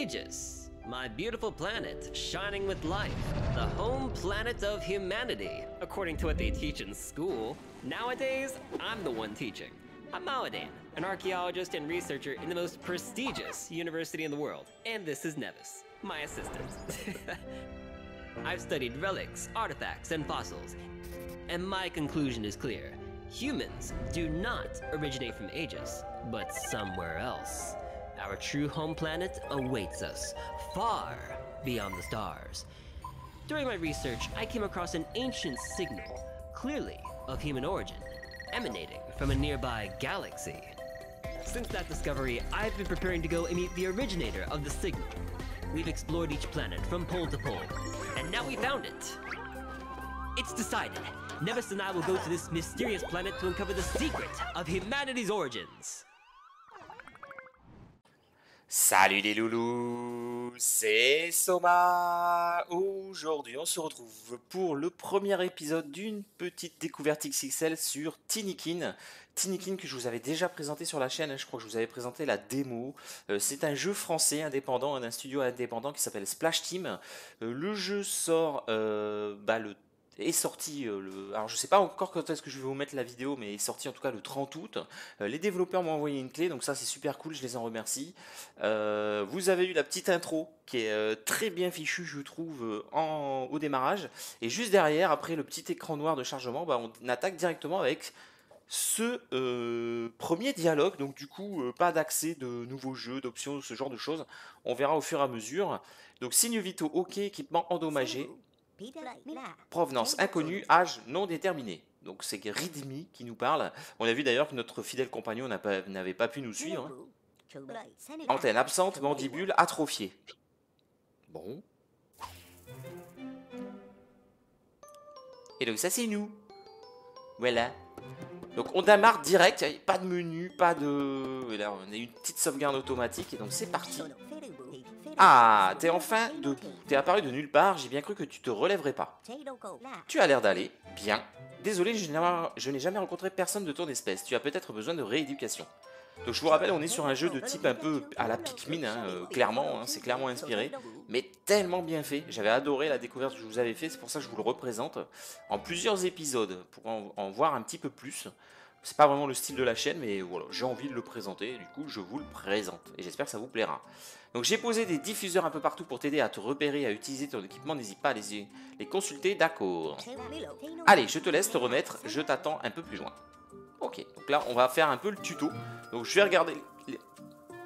Aegis, my beautiful planet, shining with light, the home planet of humanity, according to what they teach in school. Nowadays, I'm the one teaching. I'm Maladin, an archaeologist and researcher in the most prestigious university in the world, and this is Nevis, my assistant. I've studied relics, artifacts, and fossils, and my conclusion is clear. Humans do not originate from Aegis, but somewhere else. Our true home planet awaits us, far beyond the stars. During my research, I came across an ancient signal, clearly of human origin, emanating from a nearby galaxy. Since that discovery, I've been preparing to go and meet the originator of the signal. We've explored each planet from pole to pole, and now we found it. It's decided. Nevis and I will go to this mysterious planet to uncover the secret of humanity's origins. Salut les loulous, c'est Soma. Aujourd'hui, on se retrouve pour le premier épisode d'une petite découverte XXL sur Tinykin. Tinykin que je vous avais déjà présenté sur la chaîne, je crois que je vous avais présenté la démo. C'est un jeu français indépendant, d'un studio indépendant qui s'appelle Splash Team. Le jeu sort alors je sais pas encore quand est-ce que je vais vous mettre la vidéo, mais est sorti en tout cas le 30 août. Les développeurs m'ont envoyé une clé, donc ça c'est super cool, je les en remercie. Vous avez eu la petite intro qui est très bien fichue, je trouve, au démarrage. Et juste derrière, après le petit écran noir de chargement, on attaque directement avec ce premier dialogue. Donc du coup, pas d'accès de nouveaux jeux, d'options, ce genre de choses. On verra au fur et à mesure. Donc signe vitaux, ok, équipement endommagé. Provenance inconnue, âge non déterminé. Donc c'est RIDMI qui nous parle. On a vu d'ailleurs que notre fidèle compagnon n'avait pas pu nous suivre. Antenne absente, mandibule atrophiée. Bon. Et donc ça c'est nous. Voilà. Donc on démarre direct, pas de menu, pas de... Et là on a une petite sauvegarde automatique et donc c'est parti. Ah, t'es enfin debout. T'es apparu de nulle part, j'ai bien cru que tu te relèverais pas. Tu as l'air d'aller bien. Désolé, je n'ai jamais rencontré personne de ton espèce. Tu as peut-être besoin de rééducation. Donc je vous rappelle, on est sur un jeu de type un peu à la Pikmin, clairement, c'est clairement inspiré. Mais tellement bien fait. J'avais adoré la découverte que je vous avais fait, c'est pour ça que je vous le représente en plusieurs épisodes, pour en voir un petit peu plus. C'est pas vraiment le style de la chaîne, mais voilà, j'ai envie de le présenter, du coup je vous le présente, et j'espère que ça vous plaira. Donc j'ai posé des diffuseurs un peu partout pour t'aider à te repérer, à utiliser ton équipement, n'hésite pas à les consulter, d'accord. Allez, je te laisse te remettre, je t'attends un peu plus loin. Ok, donc là on va faire un peu le tuto, donc je vais regarder...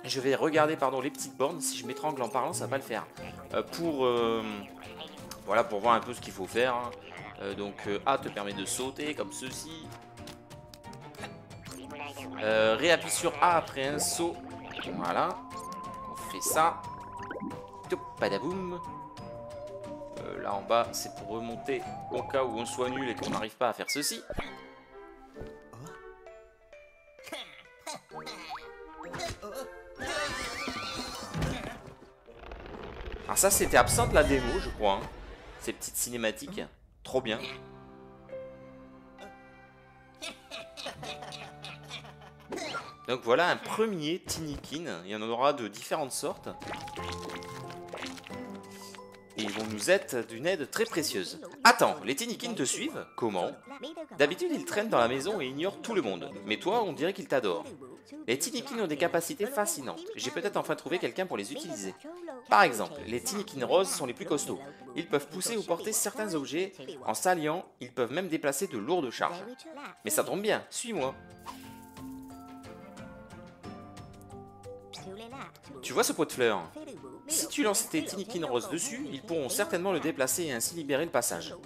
Je vais regarder les petites bornes, si je m'étrangle en parlant ça va pas le faire. Voilà, pour voir un peu ce qu'il faut faire, A te permet de sauter, comme ceci... réappuie sur A après un saut. Voilà. On fait ça. Top, padaboum. Là en bas, c'est pour remonter au cas où on soit nul et qu'on n'arrive pas à faire ceci. Alors ça, c'était absent de la démo, je crois. Ces petites cinématiques. Trop bien. Donc voilà un premier Tinykin, il y en aura de différentes sortes. Et ils vont nous être d'une aide très précieuse. Attends, les Tinykin te suivent? Comment? D'habitude ils traînent dans la maison et ignorent tout le monde, mais toi on dirait qu'ils t'adorent. Les Tinykin ont des capacités fascinantes, j'ai peut-être enfin trouvé quelqu'un pour les utiliser. Par exemple, les Tinykin roses sont les plus costauds. Ils peuvent pousser ou porter certains objets, en s'alliant, ils peuvent même déplacer de lourdes charges. Mais ça tombe bien, suis-moi. Tu vois ce pot de fleurs? Si tu lances tes Tinykin roses dessus, ils pourront certainement le déplacer et ainsi libérer le passage.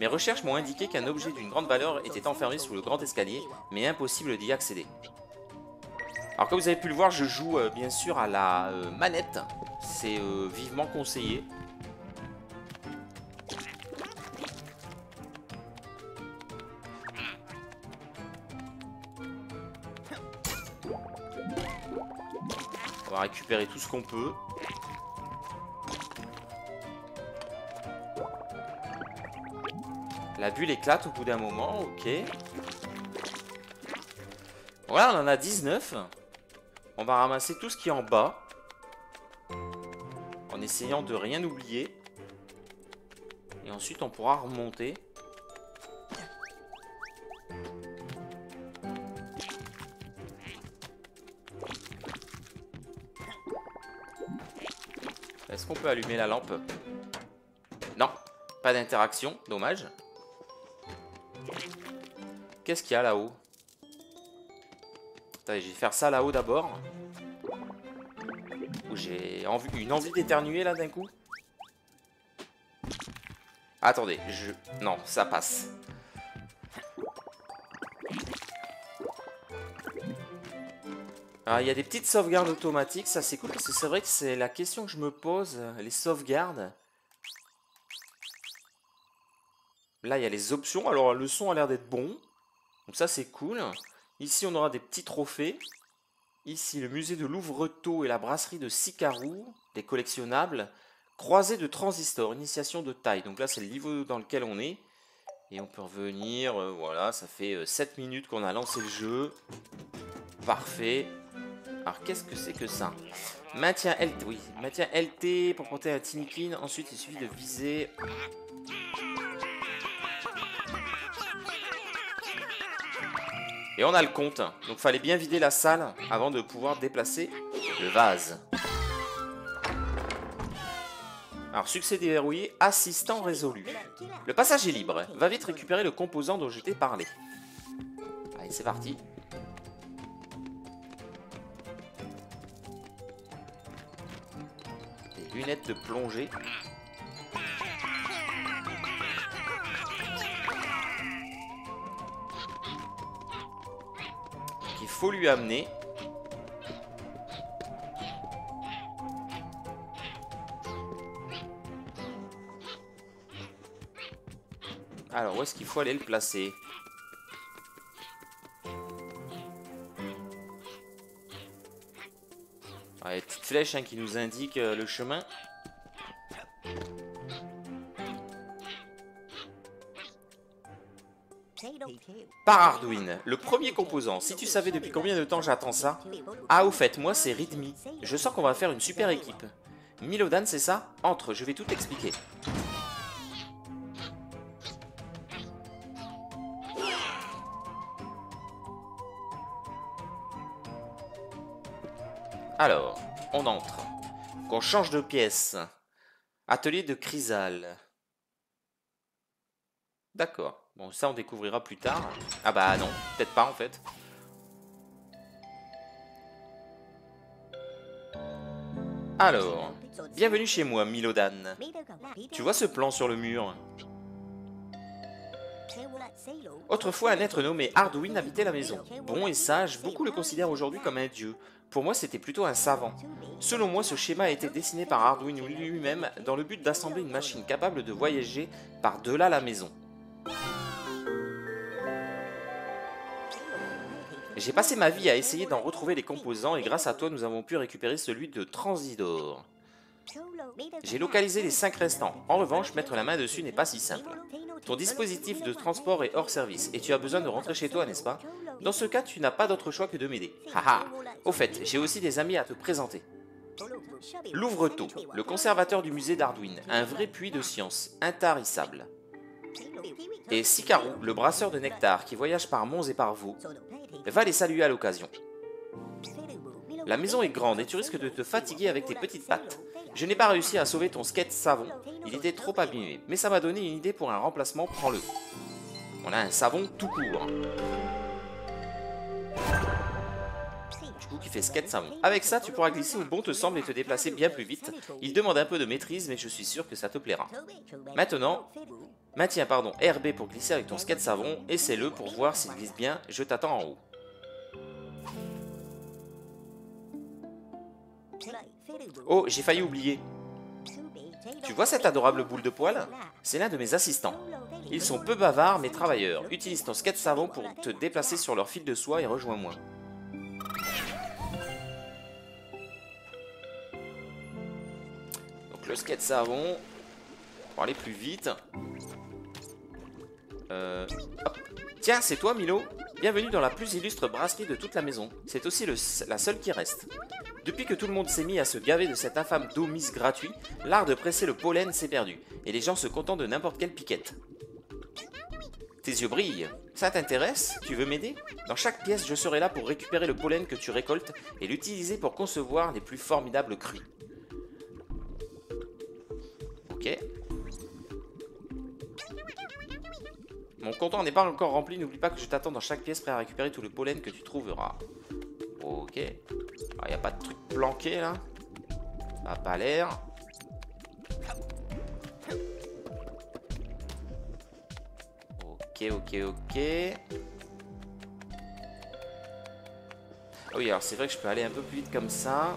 Mes recherches m'ont indiqué qu'un objet d'une grande valeur était enfermé sous le grand escalier, mais impossible d'y accéder. Alors comme vous avez pu le voir, je joue bien sûr à la manette, c'est vivement conseillé. On va récupérer tout ce qu'on peut. La bulle éclate au bout d'un moment, ok. Voilà, on en a 19. On va ramasser tout ce qui est en bas. en essayant de rien oublier. Et ensuite on pourra remonter. Est-ce qu'on peut allumer la lampe? Non, pas d'interaction, dommage. Qu'est-ce qu'il y a là-haut? Attends, je vais faire ça là-haut d'abord. J'ai une envie d'éternuer là d'un coup. Attendez, je... Non, ça passe. Alors, il y a des petites sauvegardes automatiques, ça c'est cool, parce que c'est vrai que c'est la question que je me pose, les sauvegardes. Là, il y a les options, alors le son a l'air d'être bon, donc ça c'est cool. Ici, on aura des petits trophées. Ici, le musée de Louvretot et la brasserie de Sicarou, des collectionnables. Croisée de Transistor, initiation de taille. Donc là, c'est le niveau dans lequel on est. Et on peut revenir, voilà, ça fait 7 minutes qu'on a lancé le jeu. Parfait. Alors, qu'est-ce que c'est que ça? Maintien LT, oui. Maintien LT pour porter un Tinykin. Ensuite, il suffit de viser... Et on a le compte. Donc, fallait bien vider la salle avant de pouvoir déplacer le vase. Alors, succès déverrouillé, assistant résolu. Le passage est libre. Va vite récupérer le composant dont je t'ai parlé. Allez, c'est parti. Des lunettes de plongée. Faut lui amener. Alors, où est-ce qu'il faut aller le placer? Ah, les petites flèches hein, qui nous indiquent le chemin. Par Arduin, le premier composant. Si tu savais depuis combien de temps j'attends ça. Ah, au fait, moi c'est RIDMI. Je sens qu'on va faire une super équipe. Milodan, c'est ça? Entre, je vais tout expliquer. Alors, on entre. Qu'on change de pièce. Atelier de chrysale. D'accord. Bon, ça, on découvrira plus tard. Ah bah non, peut-être pas, en fait. Alors, bienvenue chez moi, Milodan. Tu vois ce plan sur le mur? Autrefois, un être nommé Hardwin habitait la maison. Bon et sage, beaucoup le considèrent aujourd'hui comme un dieu. Pour moi, c'était plutôt un savant. Selon moi, ce schéma a été dessiné par Hardwin lui-même dans le but d'assembler une machine capable de voyager par-delà la maison. J'ai passé ma vie à essayer d'en retrouver les composants et grâce à toi, nous avons pu récupérer celui de Transidor. J'ai localisé les 5 restants. En revanche, mettre la main dessus n'est pas si simple. Ton dispositif de transport est hors service et tu as besoin de rentrer chez toi, n'est-ce pas? Dans ce cas, tu n'as pas d'autre choix que de m'aider. Haha. Au fait, j'ai aussi des amis à te présenter. Louvretot, le conservateur du musée d'Arduin, un vrai puits de science, intarissable. Et Sicarou, le brasseur de nectar qui voyage par monts et par veaux, va les saluer à l'occasion. La maison est grande et tu risques de te fatiguer avec tes petites pattes. Je n'ai pas réussi à sauver ton skate savon, il était trop abîmé, mais ça m'a donné une idée pour un remplacement, prends-le. On a un savon tout court. Du coup qui fait skate savon. Avec ça, tu pourras glisser où bon te semble et te déplacer bien plus vite. Il demande un peu de maîtrise, mais je suis sûr que ça te plaira. Maintenant... Maintiens, pardon, RB pour glisser avec ton skate savon. Essaie-le pour voir s'il glisse bien. Je t'attends en haut. Oh, j'ai failli oublier. Tu vois cette adorable boule de poil? C'est l'un de mes assistants. Ils sont peu bavards, mais travailleurs. Utilise ton skate savon pour te déplacer sur leur fil de soie et rejoins-moi. Donc le skate savon, pour aller plus vite... Hop. Tiens, c'est toi Milo. Bienvenue dans la plus illustre brasserie de toute la maison. C'est aussi la seule qui reste. Depuis que tout le monde s'est mis à se gaver de cette infâme domise gratuite, l'art de presser le pollen s'est perdu, et les gens se contentent de n'importe quelle piquette. Tes yeux brillent. Ça t'intéresse? Tu veux m'aider? Dans chaque pièce, je serai là pour récupérer le pollen que tu récoltes et l'utiliser pour concevoir les plus formidables cris. Ok. Mon compteur n'est pas encore rempli, n'oublie pas que je t'attends dans chaque pièce prêt à récupérer tout le pollen que tu trouveras. Ok. Il n'y a pas de truc planqué là. Ça n'a pas l'air. Ok. Ah oui, alors c'est vrai que je peux aller un peu plus vite comme ça.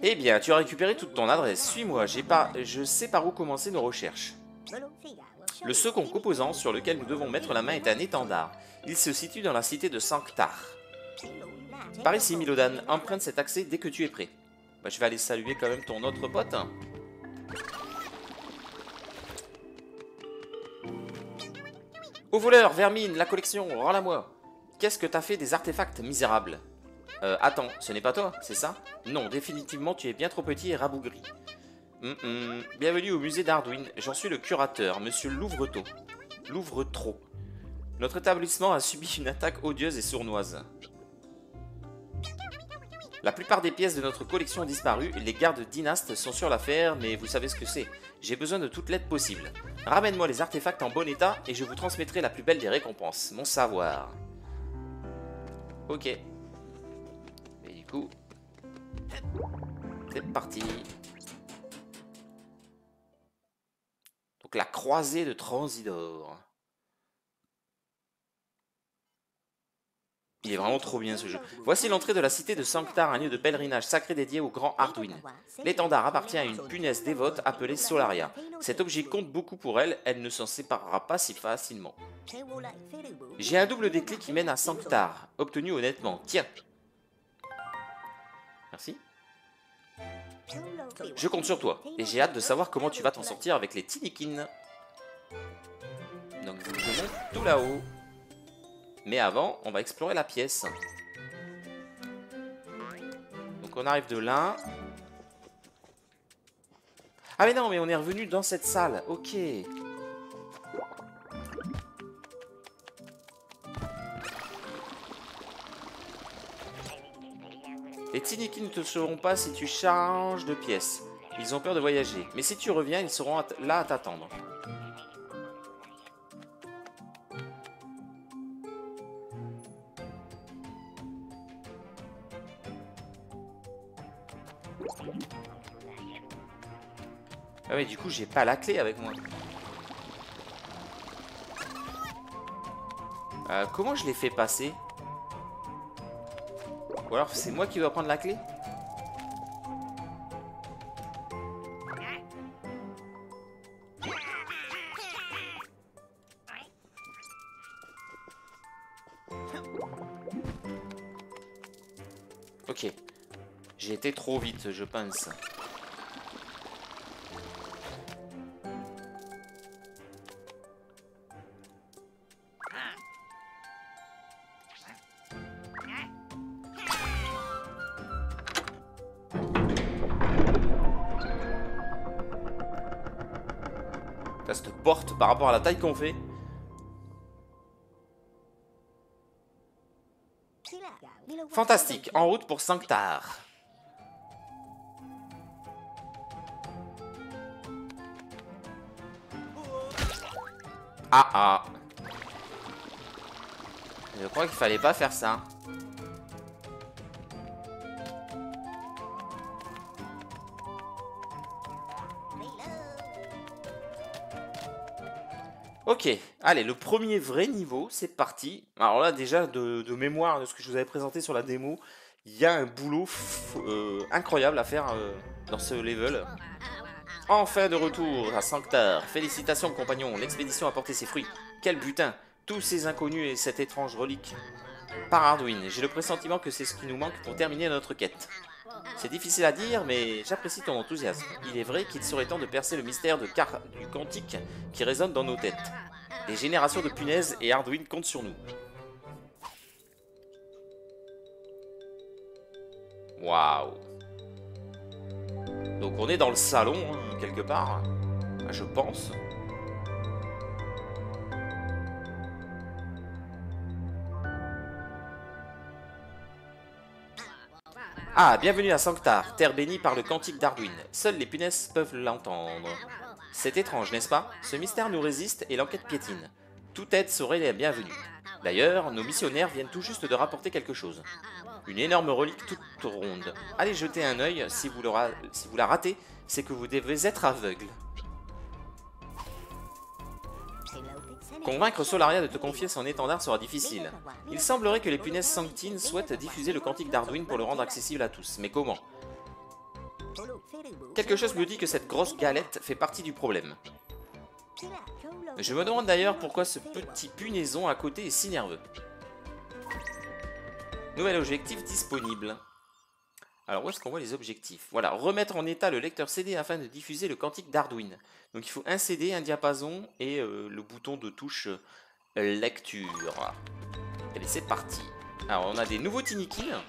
Eh bien, tu as récupéré toute ton adresse. Suis-moi, je sais par où commencer nos recherches. Le second composant sur lequel nous devons mettre la main est un étendard. Il se situe dans la cité de Sanctar. Par ici, Milodan, emprunte cet accès dès que tu es prêt. Bah, je vais aller saluer quand même ton autre pote. Au voleur, vermine, la collection, rends-la-moi. Qu'est-ce que t'as fait des artefacts misérables? Attends, ce n'est pas toi, c'est ça? Non, définitivement, tu es bien trop petit et rabougri. Bienvenue au musée d'Arduin. J'en suis le curateur, monsieur Louvretot. Louvretot. Notre établissement a subi une attaque odieuse et sournoise. La plupart des pièces de notre collection ont disparu, les gardes dynastes sont sur l'affaire, mais vous savez ce que c'est. J'ai besoin de toute l'aide possible. Ramène-moi les artefacts en bon état et je vous transmettrai la plus belle des récompenses, mon savoir. Ok. Et du coup... c'est parti. Donc la croisée de Transidor. Il est vraiment trop bien ce jeu. Voici l'entrée de la cité de Sanctar, un lieu de pèlerinage sacré dédié au grand Hardwin. L'étendard appartient à une punaise dévote appelée Solaria. Cet objet compte beaucoup pour elle, elle ne s'en séparera pas si facilement. J'ai un double déclic qui mène à Sanctar, obtenu honnêtement. Tiens. Merci. Je compte sur toi, et j'ai hâte de savoir comment tu vas t'en sortir avec les Tinykin. Donc je monte tout là-haut. Mais avant, on va explorer la pièce. Donc on arrive de là. Ah mais non, mais on est revenu dans cette salle. Ok. Les Tinykin ne te sauront pas si tu changes de pièce. Ils ont peur de voyager. Mais si tu reviens, ils seront là à t'attendre. Ah mais du coup j'ai pas la clé avec moi. Comment je les fais passer? Ou alors c'est moi qui dois prendre la clé? Ok. J'ai été trop vite je pense. Par rapport à la taille qu'on fait. Fantastique, en route pour Sanctar. Ah. Je crois qu'il fallait pas faire ça. Ok, allez, le premier vrai niveau, c'est parti. Alors là, déjà, de mémoire de ce que je vous avais présenté sur la démo, il y a un boulot incroyable à faire dans ce level. Enfin de retour à Sanctar. Félicitations, compagnons, l'expédition a porté ses fruits. Quel butin, tous ces inconnus et cette étrange relique. Par Arduin, j'ai le pressentiment que c'est ce qui nous manque pour terminer notre quête. C'est difficile à dire, mais j'apprécie ton enthousiasme. Il est vrai qu'il serait temps de percer le mystère du cantique qui résonne dans nos têtes. Des générations de punaises et Arduin comptent sur nous. Waouh. Donc on est dans le salon, hein, quelque part, je pense. Ah, bienvenue à Sanctar, terre bénie par le cantique d'Arduin. Seules les punaises peuvent l'entendre. C'est étrange, n'est-ce pas? Ce mystère nous résiste et l'enquête piétine. Toute aide serait la bienvenue. D'ailleurs, nos missionnaires viennent tout juste de rapporter quelque chose. Une énorme relique toute ronde. Allez jeter un œil, si vous la ratez, c'est que vous devez être aveugle. Convaincre Solaria de te confier son étendard sera difficile. Il semblerait que les punaises sanctines souhaitent diffuser le cantique d'Arduin pour le rendre accessible à tous. Mais comment? Quelque chose me dit que cette grosse galette fait partie du problème. Je me demande d'ailleurs pourquoi ce petit punaison à côté est si nerveux. Nouvel objectif disponible. Alors où est-ce qu'on voit les objectifs? Voilà, remettre en état le lecteur CD afin de diffuser le cantique d'Arduin. Donc il faut un CD, un diapason et le bouton de touche lecture. Allez, c'est parti. Alors on a des nouveaux Tinykin.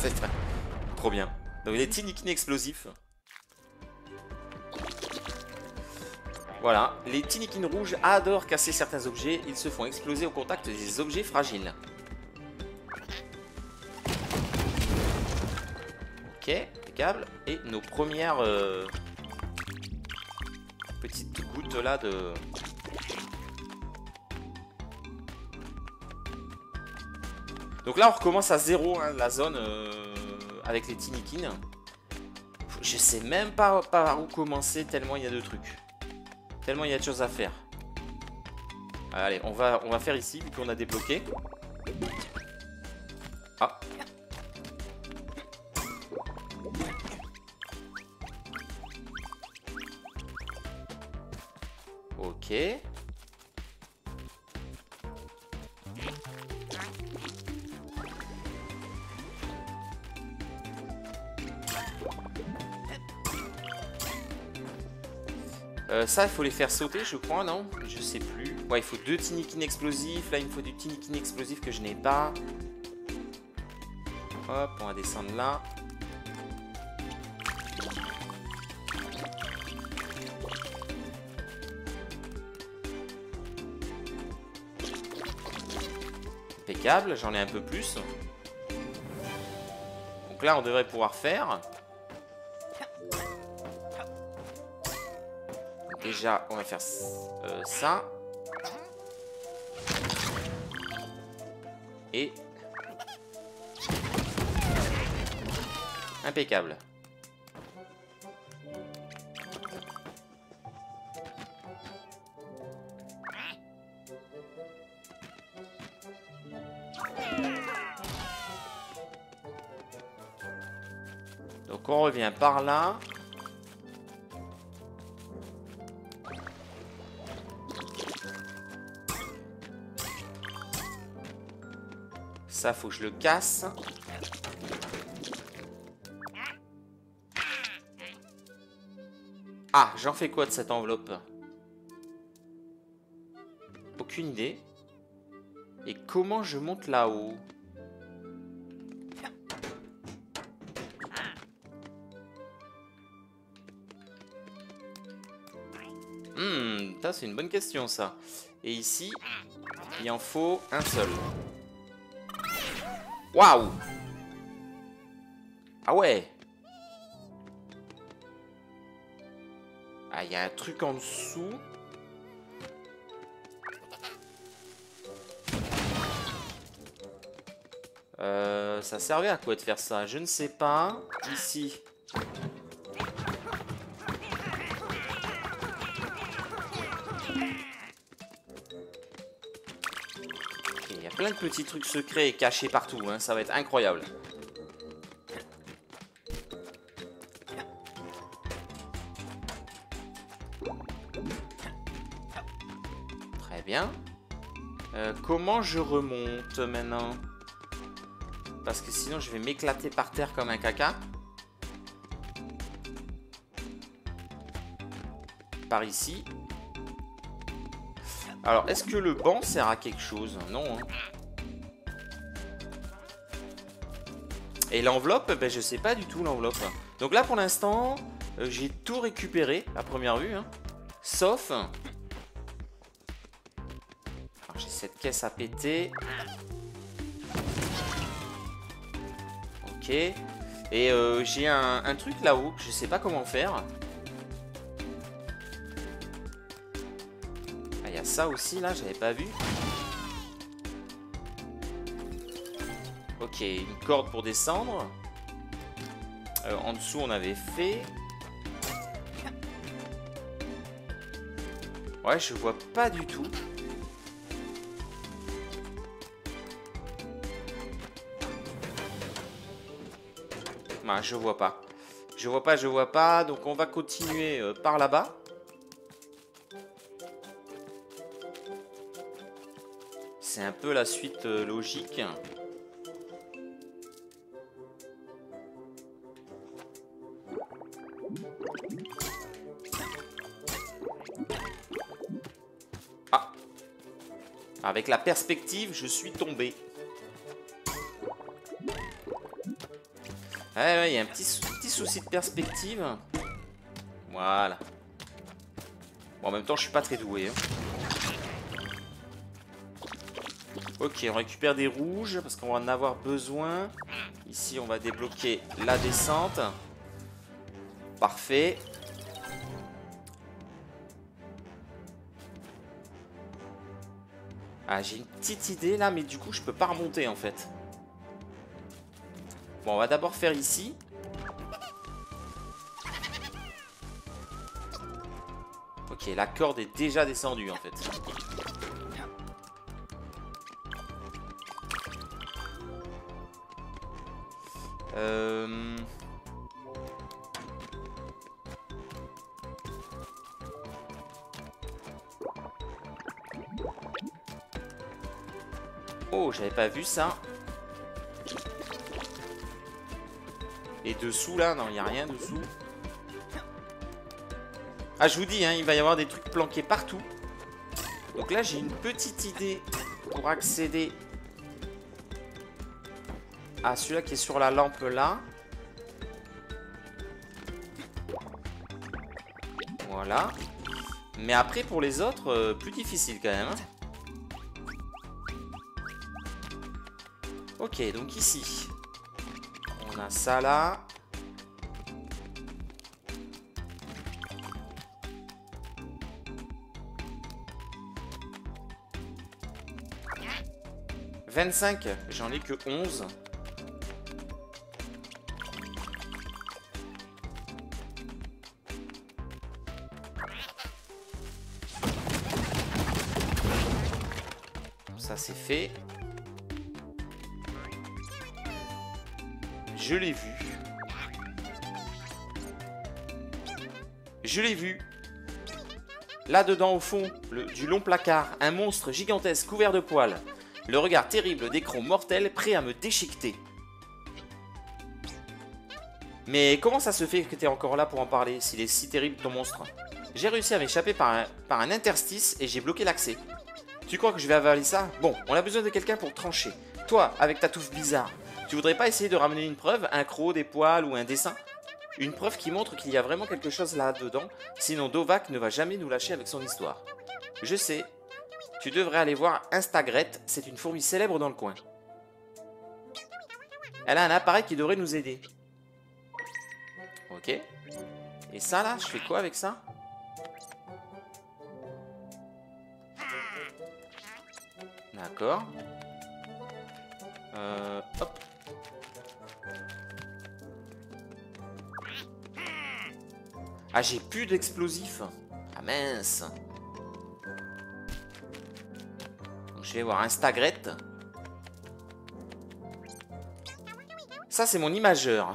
C'est trop bien. Donc les Tinykin explosifs. Voilà, les Tinykin rouges adorent casser certains objets, ils se font exploser au contact des objets fragiles. Ok, impeccable. Et nos premières petites gouttes là de... Donc là on recommence à zéro hein, la zone avec les Tinykin. Je sais même pas par où commencer tellement il y a de trucs. Tellement il y a de choses à faire. Allez, on va faire ici, vu qu'on a débloqué. Ah. Ok. Ça, il faut les faire sauter, je crois, non? Je sais plus. Ouais, il faut deux Tinykin explosifs. Là, il me faut du Tinykin explosif que je n'ai pas. Hop, on va descendre là. Impeccable, j'en ai un peu plus. Donc là, on devrait pouvoir faire... Déjà, on va faire ça. Et... Impeccable. Donc on revient par là. Ça, faut que je le casse. Ah, j'en fais quoi de cette enveloppe? Aucune idée. Et comment je monte là-haut? Ça, c'est une bonne question, ça. Et ici, il en faut un seul. Waouh! Ah ouais! Ah, il y a un truc en dessous. Ça servait à quoi de faire ça? Je ne sais pas. Ici. Plein de petits trucs secrets et cachés partout, hein. Ça va être incroyable. Très bien. Comment je remonte maintenant? parce que sinon je vais m'éclater par terre comme un caca. Par ici. Alors, est-ce que le banc sert à quelque chose? Non. Hein. Et l'enveloppe, ben, je sais pas du tout l'enveloppe. Donc là, pour l'instant, j'ai tout récupéré à première vue. Hein. Sauf... j'ai cette caisse à péter. Ok. Et j'ai un truc là-haut que je sais pas comment faire. Ah, il y a ça aussi, là, j'avais pas vu. Ok, une corde pour descendre. En dessous, on avait fait. Ouais, je vois pas du tout. Ah, je vois pas. Je vois pas. Donc, on va continuer par là-bas. C'est un peu la suite logique. Ah. Avec la perspective, je suis tombé. Ouais, ouais, il y a un petit souci de perspective. Voilà. Bon, en même temps, je suis pas très doué. Hein. Ok, on récupère des rouges parce qu'on va en avoir besoin. Ici, on va débloquer la descente. Parfait. Ah, j'ai une petite idée là, mais du coup, je peux pas remonter en fait. Bon, on va d'abord faire ici. Ok, la corde est déjà descendue en fait. Oh, j'avais pas vu ça. Et dessous là, non, il n'y a rien dessous. Ah, je vous dis, hein, il va y avoir des trucs planqués partout. Donc là, j'ai une petite idée pour accéder à celui-là qui est sur la lampe là. Voilà. Mais après, pour les autres, plus difficile quand même. Ok, donc ici... on a ça là. « 25 », j'en ai que 11. Ça, c'est fait. Je l'ai vu. Je l'ai vu. Là-dedans, au fond du long placard, un monstre gigantesque couvert de poils. Le regard terrible des crocs mortels prêt à me déchiqueter. Mais comment ça se fait que t'es encore là pour en parler, s'il est si terrible ton monstre? J'ai réussi à m'échapper par un interstice et j'ai bloqué l'accès. Tu crois que je vais avaler ça? Bon, on a besoin de quelqu'un pour trancher. Toi, avec ta touffe bizarre. Tu voudrais pas essayer de ramener une preuve, un croc, des poils ou un dessin? Une preuve qui montre qu'il y a vraiment quelque chose là-dedans, sinon Dovac ne va jamais nous lâcher avec son histoire. Je sais, tu devrais aller voir Instagrette, c'est une fourmi célèbre dans le coin. Elle a un appareil qui devrait nous aider. Ok. Et ça là, je fais quoi avec ça? D'accord. Hop. Ah, j'ai plus d'explosifs. Ah mince. Donc, je vais voir Instagrette. Ça, c'est mon imageur.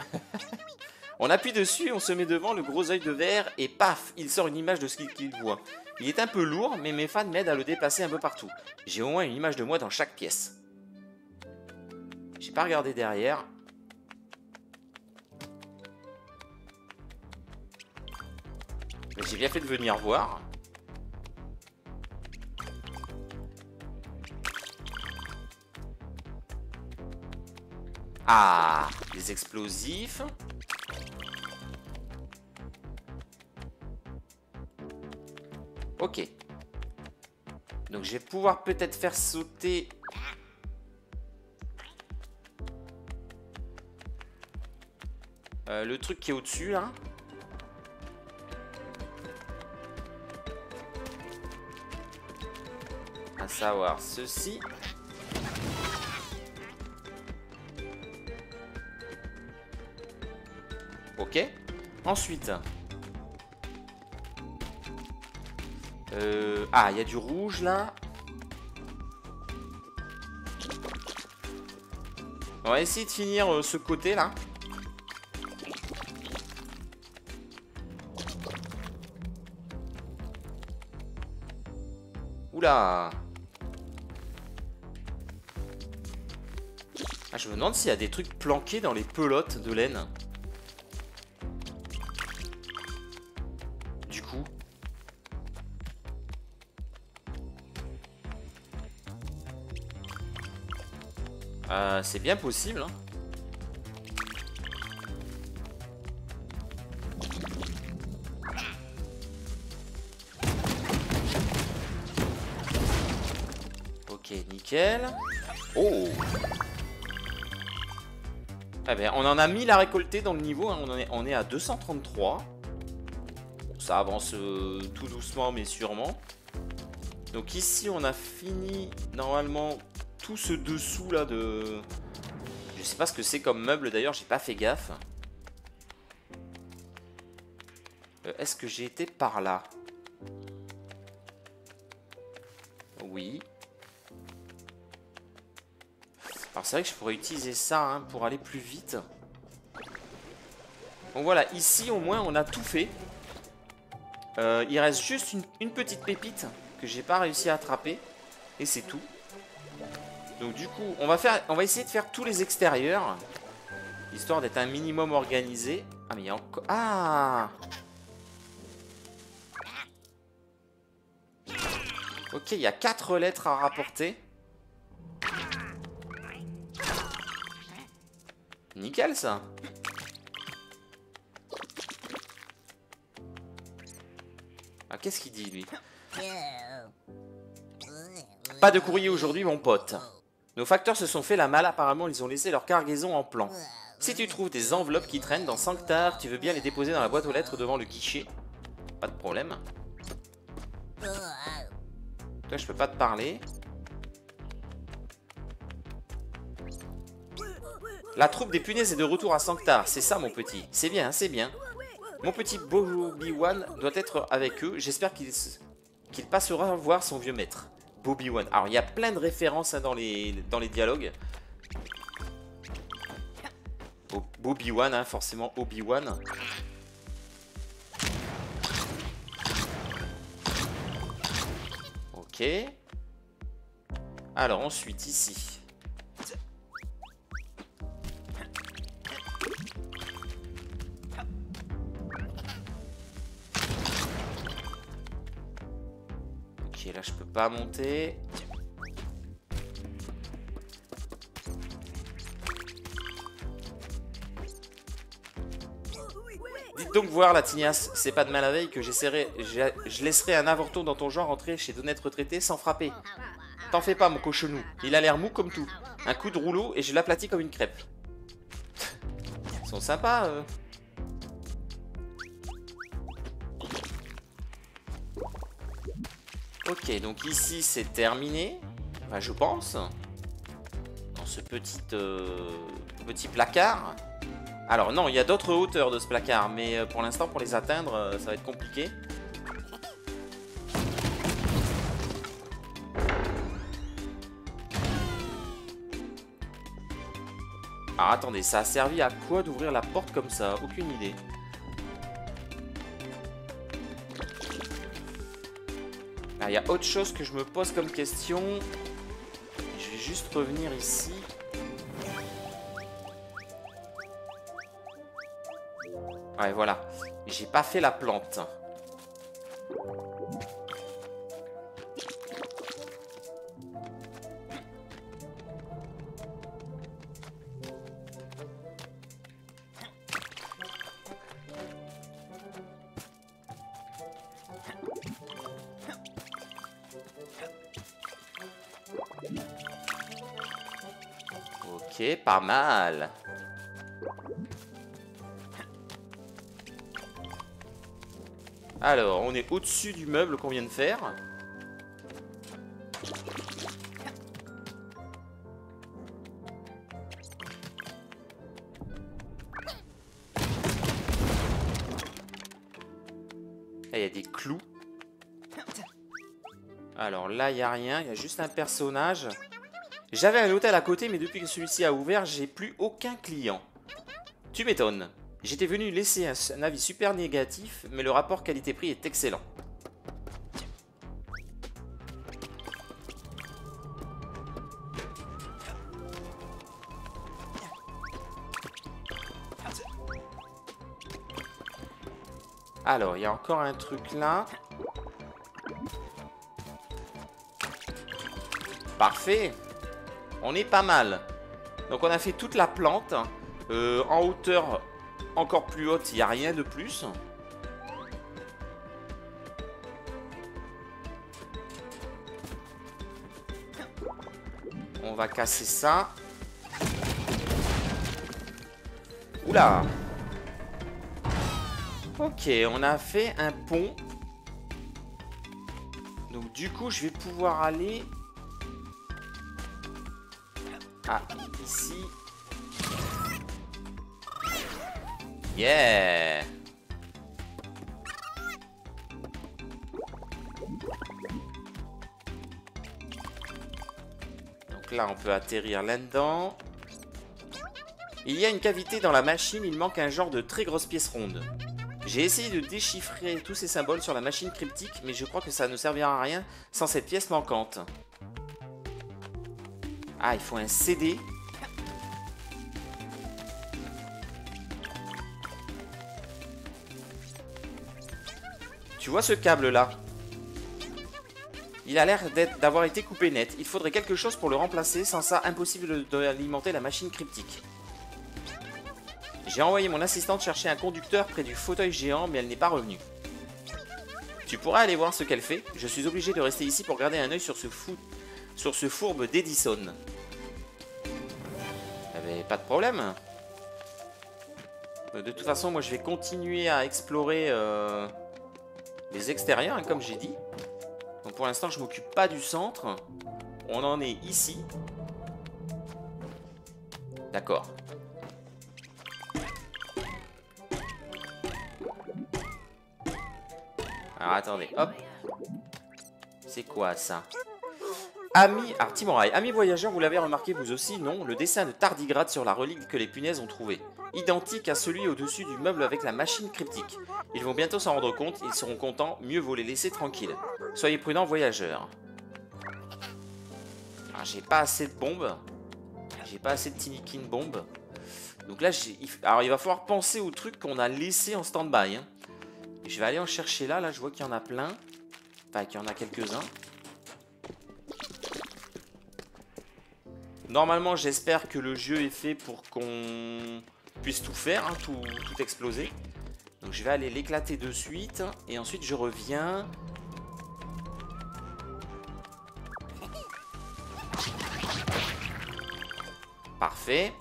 On appuie dessus, on se met devant le gros œil de verre et paf, il sort une image de ce qu'il voit. Il est un peu lourd, mais mes fans m'aident à le déplacer un peu partout. J'ai au moins une image de moi dans chaque pièce. J'ai pas regardé derrière. Mais j'ai bien fait de venir voir. Ah, les explosifs. Ok. Donc je vais pouvoir peut-être faire sauter... le truc qui est au-dessus, là. À savoir ceci. Ok. Ensuite... ah, il y a du rouge là. On va essayer de finir ce côté là. Oula. Ah, je me demande s'il y a des trucs planqués dans les pelotes de laine. C'est bien possible, hein. Ok, nickel. Oh. Ah ben, on en a 1000 à récolter dans le niveau, hein. On est à 233. Bon, ça avance tout doucement mais sûrement. Donc ici on a fini normalement tout ce dessous là de... Je sais pas ce que c'est comme meuble d'ailleurs, j'ai pas fait gaffe. Est-ce que j'ai été par là? Oui. Alors c'est vrai que je pourrais utiliser ça, hein, pour aller plus vite. Bon voilà, ici au moins on a tout fait. Il reste juste une petite pépite que j'ai pas réussi à attraper. Et c'est tout. Donc du coup, on va essayer de faire tous les extérieurs, histoire d'être un minimum organisé. Ah mais il y a encore... Ah. Ok, il y a 4 lettres à rapporter. Nickel ça. Ah, qu'est-ce qu'il dit lui? Pas de courrier aujourd'hui mon pote. Nos facteurs se sont fait la malle, apparemment ils ont laissé leur cargaison en plan. Si tu trouves des enveloppes qui traînent dans Sanctar, tu veux bien les déposer dans la boîte aux lettres devant le guichet. Pas de problème. Toi je peux pas te parler. La troupe des punaises est de retour à Sanctar, c'est ça mon petit. C'est bien, c'est bien. Mon petit Bobi-Wan doit être avec eux, j'espère qu'il passera voir son vieux maître. Bobi-Wan. Alors, il y a plein de références, hein, dans les dialogues. Bobi-Wan, hein, forcément Obi-Wan. Ok. Alors, ensuite, ici. Ok, là, je peux pas monter. Dites donc voir la tignasse, c'est pas de mal à veille que je laisserai un avorton dans ton genre entrer chez d'honnêtes retraités sans frapper. T'en fais pas, mon cochonou. Il a l'air mou comme tout. Un coup de rouleau et je l'aplatis comme une crêpe. Ils sont sympas, eux. Ok, donc ici c'est terminé, enfin, je pense, dans ce petit placard. Alors non, il y a d'autres hauteurs de ce placard, mais pour l'instant pour les atteindre ça va être compliqué. Alors attendez, ça a servi à quoi d'ouvrir la porte comme ça? Aucune idée. Il y a autre chose que je me pose comme question. Je vais juste revenir ici. Ouais, voilà. J'ai pas fait la plante. Ok, pas mal. Alors, on est au-dessus du meuble qu'on vient de faire. Là, il y a des clous. Alors là, il n'y a rien. Il y a juste un personnage. J'avais un hôtel à côté, mais depuis que celui-ci a ouvert, j'ai plus aucun client. Tu m'étonnes. J'étais venu laisser un avis super négatif, mais le rapport qualité-prix est excellent. Alors, il y a encore un truc là. Parfait. On est pas mal. Donc, on a fait toute la plante en hauteur. Encore plus haute, il n'y a rien de plus. On va casser ça. Oula. Ok, on a fait un pont. Donc du coup, je vais pouvoir aller... Ah, ici... Yeah. Donc là, on peut atterrir là-dedans. Il y a une cavité dans la machine, il manque un genre de très grosse pièce ronde. J'ai essayé de déchiffrer tous ces symboles sur la machine cryptique, mais je crois que ça ne servira à rien sans cette pièce manquante. Ah, il faut un CD. Tu vois ce câble-là? Il a l'air d'avoir été coupé net. Il faudrait quelque chose pour le remplacer. Sans ça, impossible d'alimenter la machine cryptique. J'ai envoyé mon assistante chercher un conducteur près du fauteuil géant, mais elle n'est pas revenue. Tu pourrais aller voir ce qu'elle fait? Je suis obligé de rester ici pour garder un œil sur ce fourbe d'Edison. Eh bien, pas de problème. De toute façon, moi, je vais continuer à explorer... les extérieurs, hein, comme j'ai dit. Donc pour l'instant, je m'occupe pas du centre. On en est ici. D'accord. Alors attendez, hop. C'est quoi ça? Ami, ah, Timorail. Ami voyageur, vous l'avez remarqué vous aussi, non? Le dessin de Tardigrade sur la relique que les punaises ont trouvée. Identique à celui au-dessus du meuble avec la machine cryptique. Ils vont bientôt s'en rendre compte, ils seront contents, mieux vaut les laisser tranquilles. Soyez prudents, voyageurs. Ah, j'ai pas assez de bombes. J'ai pas assez de Tinykin bombes. Donc là, alors, il va falloir penser aux trucs qu'on a laissés en stand-by. Hein. Je vais aller en chercher là, là je vois qu'il y en a plein. Enfin, qu'il y en a quelques-uns. Normalement, j'espère que le jeu est fait pour qu'on puisse tout faire, hein, tout exploser. Donc je vais aller l'éclater de suite, et ensuite je reviens. Parfait.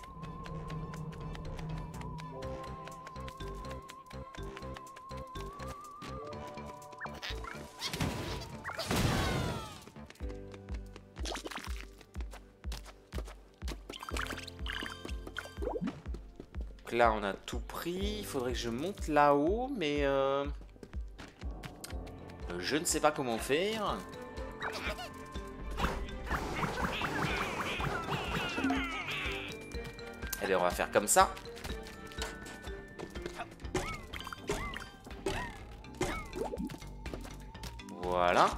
Là on a tout pris, il faudrait que je monte là-haut, mais je ne sais pas comment faire. Allez, on va faire comme ça. Voilà.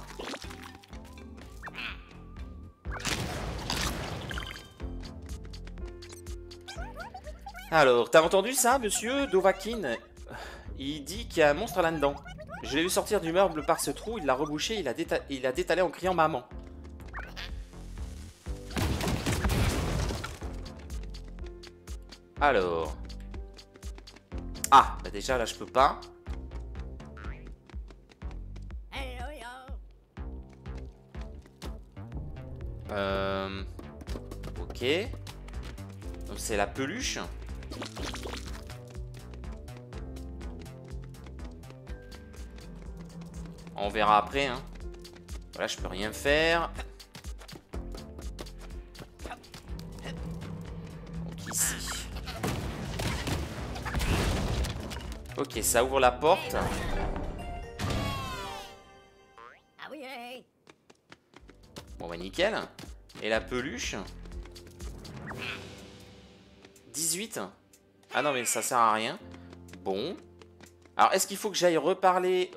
Alors, t'as entendu ça, monsieur Dovac? Il dit qu'il y a un monstre là-dedans. Je l'ai vu sortir du meuble par ce trou, il l'a rebouché, il a détalé en criant maman. Alors... Ah, bah déjà là je peux pas. Ok. Donc c'est la peluche. On verra après, hein. Voilà, je peux rien faire. Donc ici. Ok, ça ouvre la porte. Bon bah nickel. Et la peluche 18. Ah non mais ça sert à rien. Bon. Alors est-ce qu'il faut que j'aille reparler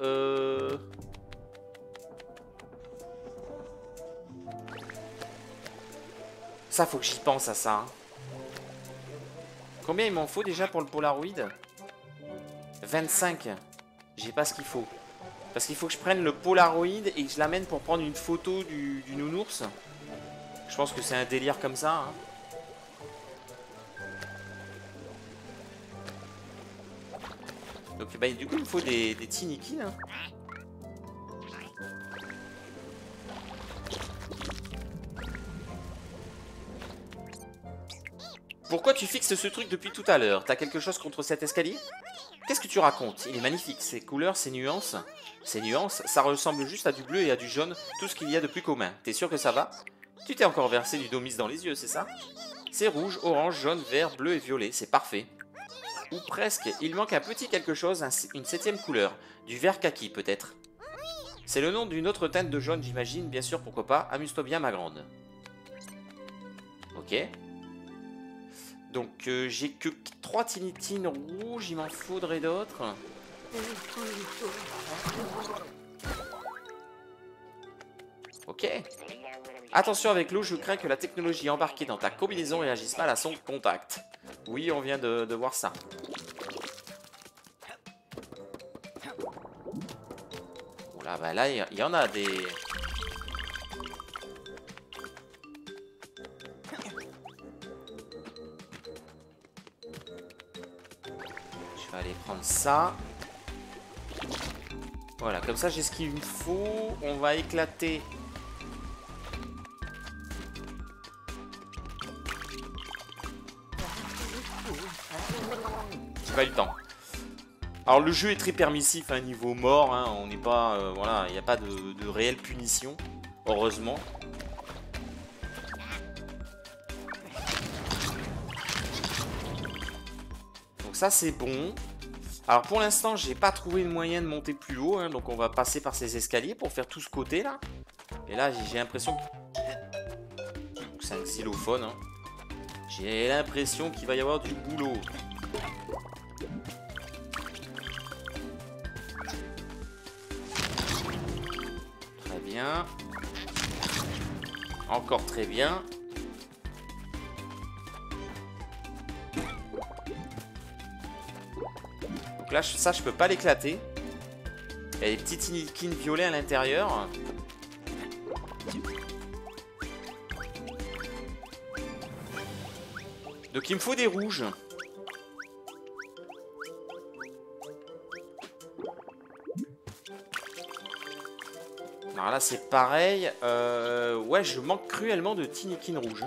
Ça faut que j'y pense à ça. Combien il m'en faut déjà pour le Polaroid? 25. J'ai pas ce qu'il faut. Parce qu'il faut que je prenne le Polaroid et que je l'amène pour prendre une photo du nounours. Je pense que c'est un délire comme ça, hein. Donc bah, du coup il me faut des Tinykin, hein. Pourquoi tu fixes ce truc depuis tout à l'heure? T'as quelque chose contre cet escalier? Qu'est-ce que tu racontes? Il est magnifique, ses couleurs, ses nuances. Ses nuances, ça ressemble juste à du bleu et à du jaune, tout ce qu'il y a de plus commun. T'es sûr que ça va? Tu t'es encore versé du domis dans les yeux, c'est ça? C'est rouge, orange, jaune, vert, bleu et violet, c'est parfait. Ou presque, il manque un petit quelque chose, une 7e couleur. Du vert kaki peut-être. C'est le nom d'une autre teinte de jaune j'imagine, bien sûr, pourquoi pas. Amuse-toi bien ma grande. Ok. Donc j'ai que 3 tinitines rouges, il m'en faudrait d'autres. Ok. Attention avec l'eau, je crains que la technologie embarquée dans ta combinaison réagisse mal à son contact. Oui, on vient de voir ça. Oh là, bah là, il y en a des... Je vais aller prendre ça. Voilà, comme ça j'ai ce qu'il me faut. On va éclater... le temps. Alors le jeu est très permissif à un niveau mort, hein, on n'est pas voilà, il n'y a pas de réelle punition, heureusement. Donc ça c'est bon. Alors pour l'instant j'ai pas trouvé de moyen de monter plus haut, hein, donc on va passer par ces escaliers pour faire tout ce côté là. Et là j'ai l'impression que c'est un xylophone, hein. J'ai l'impression qu'il va y avoir du boulot. Encore très bien. Donc là ça je peux pas l'éclater. Il y a des petits Tinykin violets à l'intérieur. Donc il me faut des rouges. Alors là c'est pareil, ouais je manque cruellement de Tinykin rouge.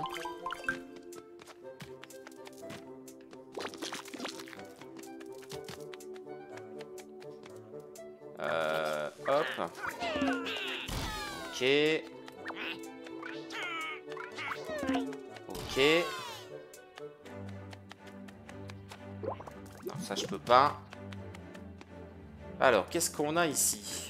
Hop. Ok. Ok. Non ça je peux pas. Alors qu'est-ce qu'on a ici ?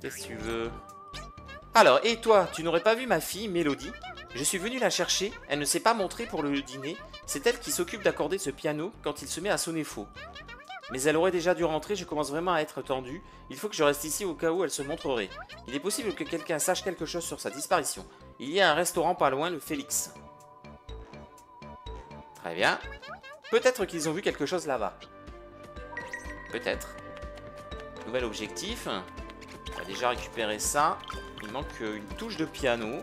Qu'est-ce que tu veux? Alors, et toi, tu n'aurais pas vu ma fille, Mélodie? Je suis venu la chercher, elle ne s'est pas montrée pour le dîner, c'est elle qui s'occupe d'accorder ce piano quand il se met à sonner faux. Mais elle aurait déjà dû rentrer, je commence vraiment à être tendu, il faut que je reste ici au cas où elle se montrerait. Il est possible que quelqu'un sache quelque chose sur sa disparition. Il y a un restaurant pas loin, le Félix. Très bien. Peut-être qu'ils ont vu quelque chose là-bas. Peut-être. Nouvel objectif. On a déjà récupéré ça. Il manque une touche de piano.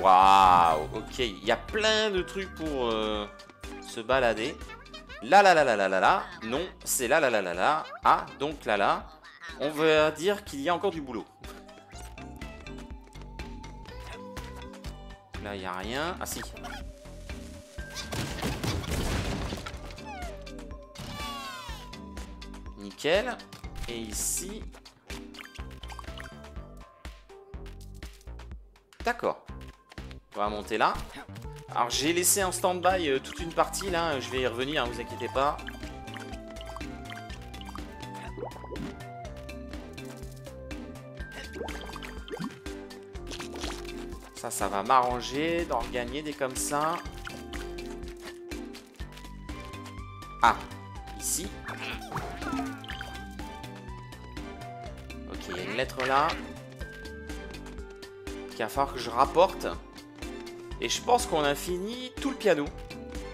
Waouh, ok, il y a plein de trucs pour se balader. Là, là, là, là, là, là, là. Non, c'est là, là, là, là, là. Ah, donc là, là. On va dire qu'il y a encore du boulot. Là, il n'y a rien. Ah, si. Nickel. Et ici. D'accord. On va monter là. Alors j'ai laissé en stand-by toute une partie là, je vais y revenir, hein, vous inquiétez pas. Ça va m'arranger d'en gagner des comme ça. Ah, ici. Ok, il y a une lettre là. Qu'il va falloir que je rapporte. Et je pense qu'on a fini tout le piano.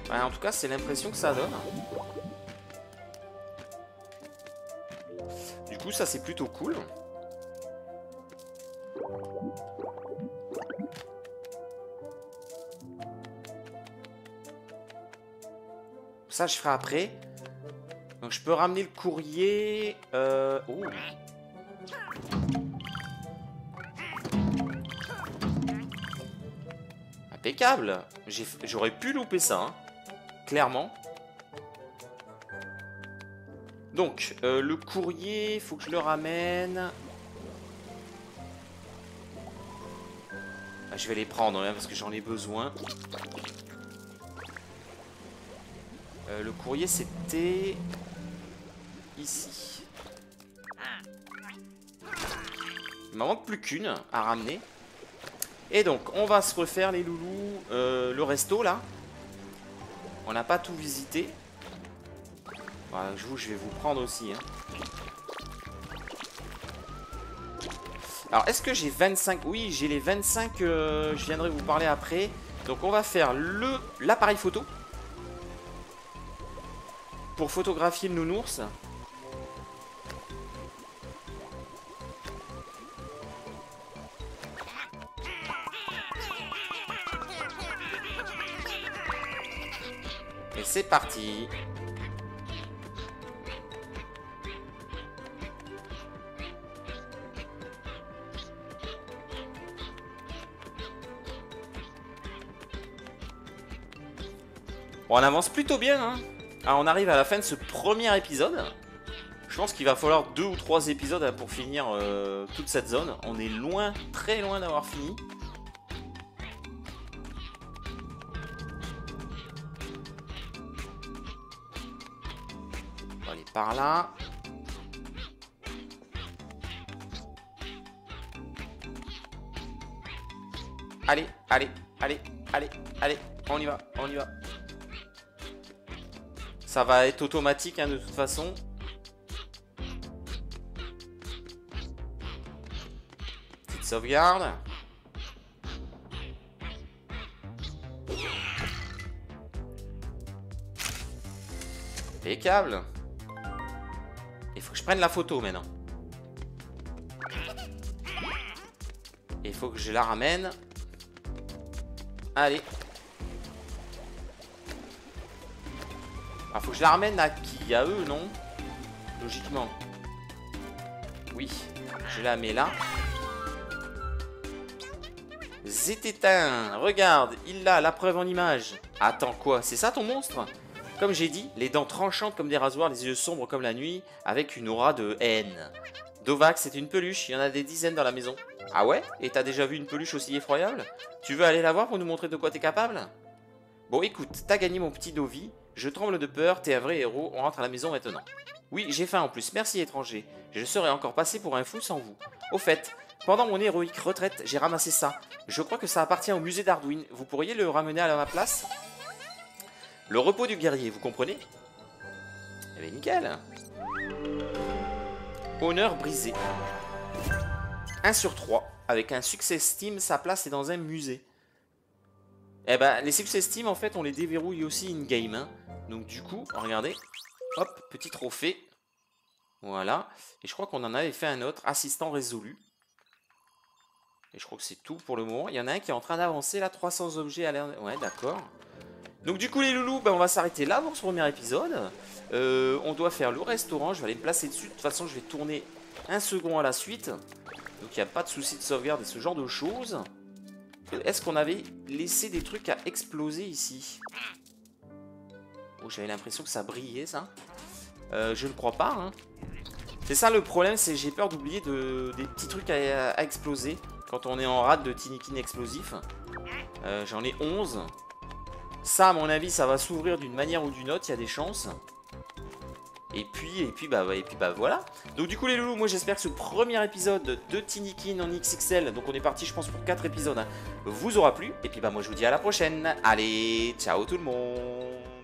Enfin, en tout cas, c'est l'impression que ça donne. Du coup, ça, c'est plutôt cool. Ça, je ferai après. Donc, je peux ramener le courrier. Oh. Impeccable. J'aurais pu louper ça, hein. Clairement. Donc, le courrier, faut que je le ramène. Bah, je vais les prendre, hein, parce que j'en ai besoin. Le courrier, c'était... ici. Il m'en manque plus qu'une à ramener. Et donc, on va se refaire les loulous, le resto là. On n'a pas tout visité. Voilà, je vais vous prendre aussi. Hein. Alors, est-ce que j'ai 25? Oui, j'ai les 25, je viendrai vous parler après. Donc, on va faire l'appareil photo. Pour photographier le nounours. C'est parti. Bon, on avance plutôt bien, hein. Alors, on arrive à la fin de ce premier épisode. Je pense qu'il va falloir 2 ou 3 épisodes pour finir toute cette zone. On est loin, très loin d'avoir fini. Par là. Allez, allez, allez, allez, allez, on y va, on y va. Ça va être automatique, hein, de toute façon. Petite sauvegarde. Impeccable. Prenne la photo maintenant. Il faut que je la ramène. Allez. Alors faut que je la ramène à qui? À eux, non? Logiquement. Oui. Je la mets là. Zététain. Regarde, il a la preuve en image. Attends, quoi? C'est ça ton monstre? Comme j'ai dit, les dents tranchantes comme des rasoirs, les yeux sombres comme la nuit, avec une aura de haine. Dovac, c'est une peluche, il y en a des dizaines dans la maison. Ah ouais? Et t'as déjà vu une peluche aussi effroyable? Tu veux aller la voir pour nous montrer de quoi t'es capable? Bon écoute, t'as gagné mon petit Dovi, je tremble de peur, t'es un vrai héros, on rentre à la maison maintenant. Oui, j'ai faim en plus, merci étranger, je serais encore passé pour un fou sans vous. Au fait, pendant mon héroïque retraite, j'ai ramassé ça. Je crois que ça appartient au musée d'Arduin, vous pourriez le ramener à ma place? Le repos du guerrier, vous comprenez? Eh ben nickel. Honneur brisé. 1 sur 3. Avec un succès Steam, sa place est dans un musée. Eh ben, les succès Steam, en fait, on les déverrouille aussi in-game. Hein. Donc du coup, regardez. Hop, petit trophée. Voilà. Et je crois qu'on en avait fait un autre. Assistant résolu. Et je crois que c'est tout pour le moment. Il y en a un qui est en train d'avancer, là. 300 objets à l'air... Ouais, d'accord. Donc du coup les loulous, ben, on va s'arrêter là pour ce premier épisode. On doit faire le restaurant, je vais aller me placer dessus. De toute façon je vais tourner un second à la suite. Donc il n'y a pas de souci de sauvegarde et ce genre de choses. Est-ce qu'on avait laissé des trucs à exploser ici? Oh, j'avais l'impression que ça brillait ça. Je ne crois pas. Hein. C'est ça le problème, c'est j'ai peur d'oublier des petits trucs à exploser. Quand on est en rade de Tinykin explosif. J'en ai 11. Ça, à mon avis, ça va s'ouvrir d'une manière ou d'une autre, il y a des chances. Et puis, bah voilà. Donc du coup, les loulous, moi j'espère que ce premier épisode de Tinykin en XXL, donc on est parti, je pense, pour 4 épisodes, hein, vous aura plu. Et puis, bah moi je vous dis à la prochaine. Allez, ciao tout le monde.